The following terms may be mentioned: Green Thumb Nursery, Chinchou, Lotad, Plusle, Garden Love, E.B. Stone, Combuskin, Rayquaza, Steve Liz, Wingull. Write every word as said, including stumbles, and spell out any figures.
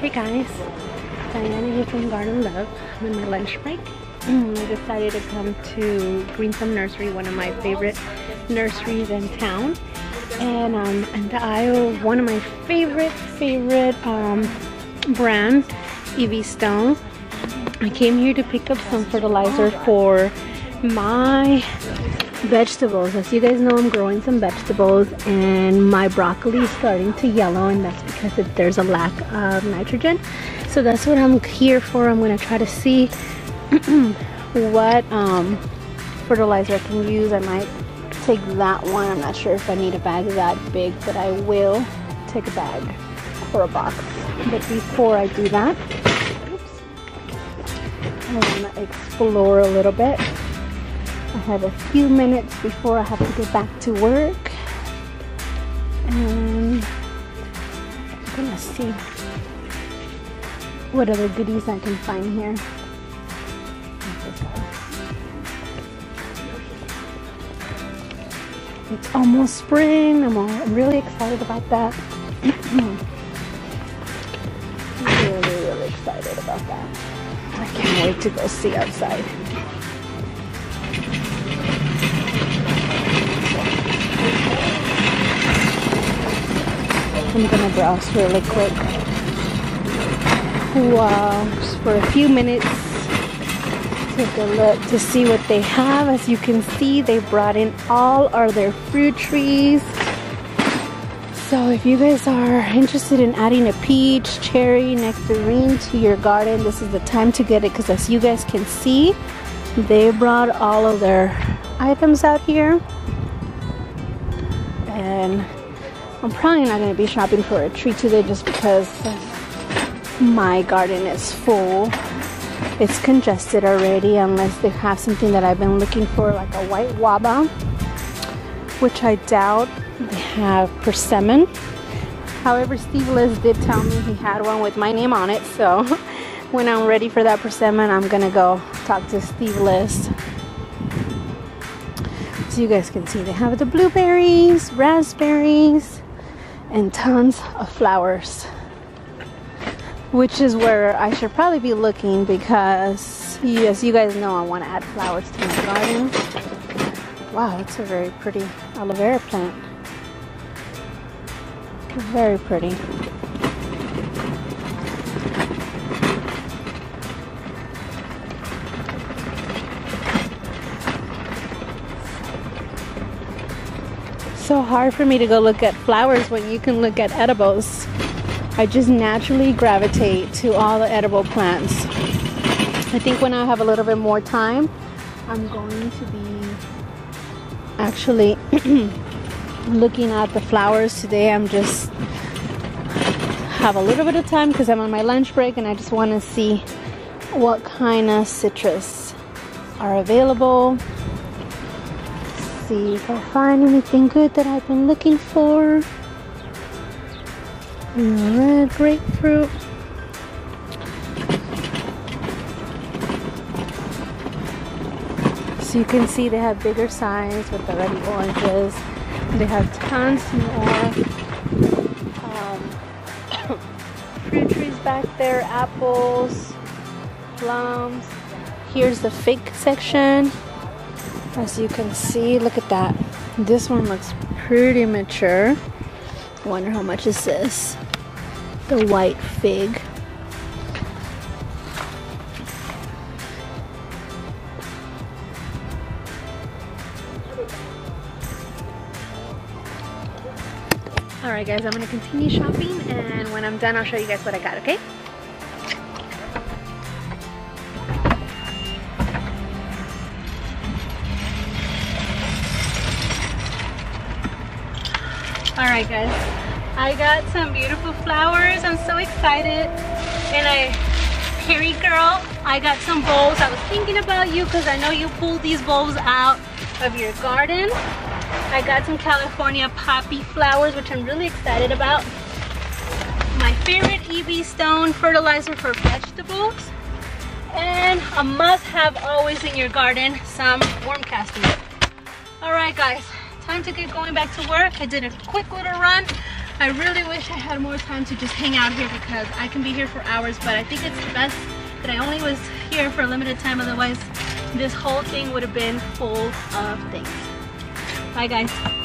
Hey guys, Diana here from Garden Love. I'm on my lunch break. I decided to come to Green Thumb Nursery, one of my favorite nurseries in town. And um, in the aisle, one of my favorite, favorite um, brands, E B. Stone. I came here to pick up some fertilizer for my vegetables. As you guys know, I'm growing some vegetables and my broccoli is starting to yellow, and that's because it, there's a lack of nitrogen. So that's what I'm here for. I'm going to try to see what um, fertilizer I can use. I might take that one. I'm not sure if I need a bag that big, but I will take a bag or a box. But before I do that, oops, I want to explore a little bit. I have a few minutes before I have to get back to work, and I'm gonna see what other goodies I can find here. It's almost spring. I'm, all, I'm really excited about that. I'm really, really excited about that. I can't wait to go see outside. I'm gonna browse really quick. Wow, just for a few minutes. Take a look to see what they have. As you can see, they brought in all of their fruit trees. So if you guys are interested in adding a peach, cherry, nectarine to your garden, this is the time to get it, because as you guys can see, they brought all of their items out here. And I'm probably not going to be shopping for a tree today just because my garden is full. It's congested already, unless they have something that I've been looking for, like a white guava, which I doubt. They have persimmon. However, Steve Liz did tell me he had one with my name on it, so when I'm ready for that persimmon, I'm going to go talk to Steve Liz. So you guys can see they have the blueberries, raspberries, and tons of flowers, which is where I should probably be looking, because as you guys know, I want to add flowers to my garden. Wow, that's a very pretty aloe vera plant. Very pretty. So hard for me to go look at flowers when you can look at edibles. I just naturally gravitate to all the edible plants. I think when I have a little bit more time, I'm going to be actually looking at the flowers. Today I'm just have a little bit of time because I'm on my lunch break, and I just want to see what kind of citrus are available. Let's see if I find anything good that I've been looking for. Red grapefruit. So you can see they have bigger size with already oranges. They have tons more um, fruit trees back there, apples, plums. Here's the fig section. As you can see, look at that. This one looks pretty mature. Wonder how much is this? The white fig. All right guys, I'm gonna continue shopping, and when I'm done, I'll show you guys what I got, okay? All right guys, I got some beautiful flowers. I'm so excited. And I, Carrie girl, I got some bulbs. I was thinking about you because I know you pull these bulbs out of your garden. I got some California poppy flowers, which I'm really excited about. My favorite E B. Stone fertilizer for vegetables. And a must have always in your garden, some worm casting. All right guys. Time to get going back to work. I did a quick little run. I really wish I had more time to just hang out here because I can be here for hours, but I think it's best that I only was here for a limited time, otherwise this whole thing would have been full of things. Bye guys.